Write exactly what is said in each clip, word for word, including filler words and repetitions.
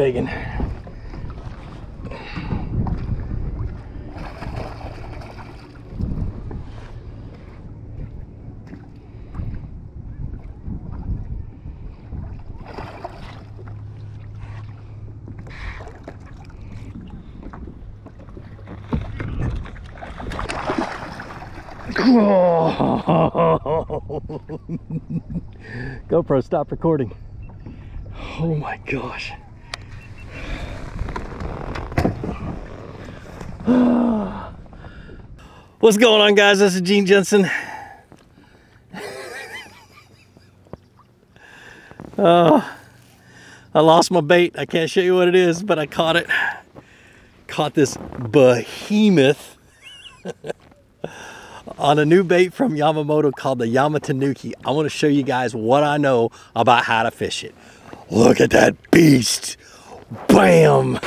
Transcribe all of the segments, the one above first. big one. GoPro, stop recording. Oh my gosh. What's going on, guys? This is Gene Jensen. uh, I lost my bait. I can't show you what it is, but I caught it. Caught this behemoth. On a new bait from Yamamoto called the Yamatanuki. I want to show you guys what I know about how to fish it. Look at that beast. Bam.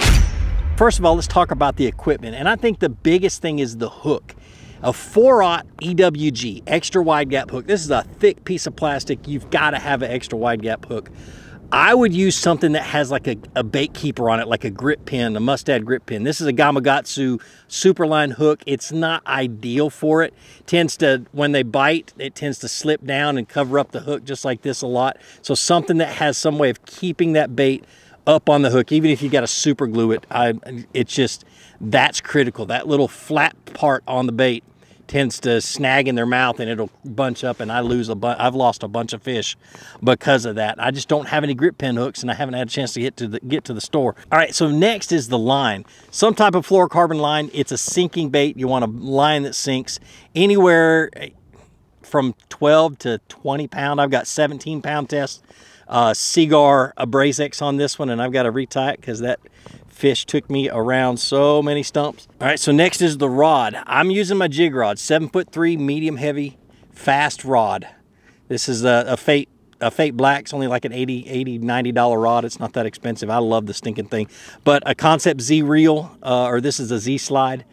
First of all, let's talk about the equipment. And I think the biggest thing is the hook. A four aught E W G, extra wide gap hook. This is a thick piece of plastic. You've got to have an extra wide gap hook. I would use something that has like a, a bait keeper on it, like a grip pin, a Mustad grip pin. This is a Gamakatsu superline hook. It's not ideal for it. It tends to, when they bite, it tends to slip down and cover up the hook just like this a lot. So something that has some way of keeping that bait up on the hook, even if you got to super glue it, I, it's just, that's critical. That little flat part on the bait tends to snag in their mouth and it'll bunch up, and I lose a bunch. I've lost a bunch of fish because of that. I just don't have any grip pin hooks, and I haven't had a chance to get to the get to the store. All right, so next is the line. Some type of fluorocarbon line. It's a sinking bait. You want a line that sinks anywhere from twelve to twenty pound. I've got seventeen pound test uh, Seaguar AbrazX on this one, and I've got to retie it because that fish took me around so many stumps. All right, so next is the rod. I'm using my jig rod, seven foot three, medium heavy, fast rod. This is a, a fate, a fate black. It's only like an eighty, ninety dollar rod. It's not that expensive. I love the stinking thing. But a Concept Z reel, uh, or this is a Z slide.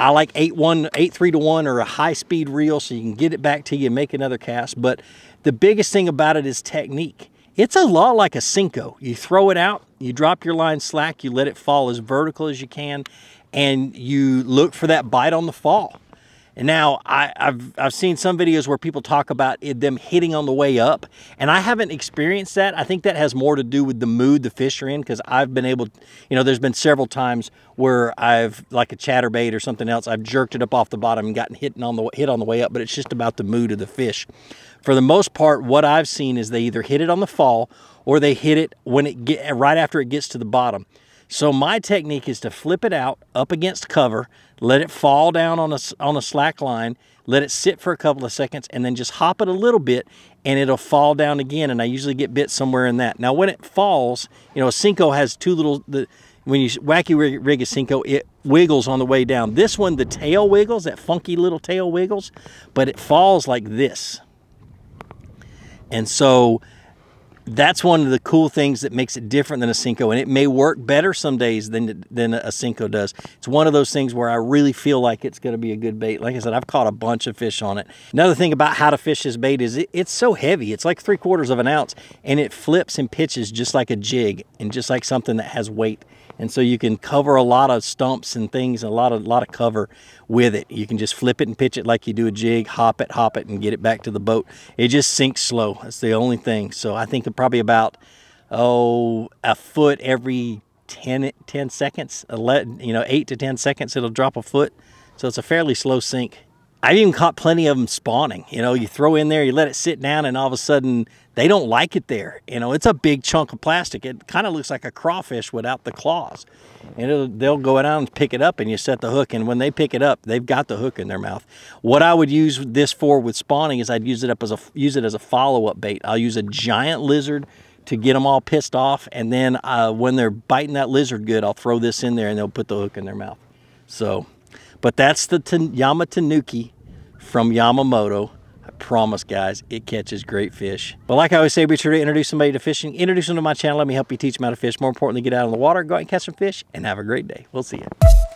I like eight one, eight three to one or a high speed reel so you can get it back to you and make another cast. But the biggest thing about it is technique. It's a lot like a Senko. You throw it out, you drop your line slack, you let it fall as vertical as you can, and you look for that bite on the fall. And now I, I've, I've seen some videos where people talk about it, them hitting on the way up, and I haven't experienced that. I think that has more to do with the mood the fish are in, because I've been able, you know, there's been several times where I've, like a chatterbait or something else, I've jerked it up off the bottom and gotten hit on the, hit on the way up, but it's just about the mood of the fish. For the most part, what I've seen is they either hit it on the fall or they hit it when it get, right after it gets to the bottom. So my technique is to flip it out up against cover, let it fall down on a, on a slack line, let it sit for a couple of seconds, and then just hop it a little bit, and it'll fall down again, and I usually get bit somewhere in that. Now, when it falls, you know, a Senko has two little, the, when you wacky rig, rig a Senko, it wiggles on the way down. This one, the tail wiggles, that funky little tail wiggles, but it falls like this. And so that's one of the cool things that makes it different than a Senko, and it may work better some days than, than a Senko does. It's one of those things where I really feel like it's going to be a good bait. Like I said, I've caught a bunch of fish on it. Another thing about how to fish this bait is it, it's so heavy. It's like three quarters of an ounce, and it flips and pitches just like a jig and just like something that has weight. And so you can cover a lot of stumps and things, a lot of, lot of cover with it. You can just flip it and pitch it like you do a jig, hop it, hop it, and get it back to the boat. It just sinks slow. That's the only thing. So I think probably about, oh, a foot every ten, ten seconds, eleven, you know, eight to ten seconds, it'll drop a foot. So it's a fairly slow sink. I've even caught plenty of them spawning. You know, you throw in there, you let it sit down, and all of a sudden they don't like it there. You know, it's a big chunk of plastic. It kind of looks like a crawfish without the claws. And it'll, they'll go down and pick it up, and you set the hook. And when they pick it up, they've got the hook in their mouth. What I would use this for with spawning is I'd use it up as a use it as a follow-up bait. I'll use a giant lizard to get them all pissed off, and then uh, when they're biting that lizard good, I'll throw this in there, and they'll put the hook in their mouth. So, but that's the Yamatanuki from Yamamoto. I promise, guys, it catches great fish. But like I always say, be sure to introduce somebody to fishing. Introduce them to my channel. Let me help you teach them how to fish. More importantly, get out on the water, go out and catch some fish, and have a great day. We'll see you.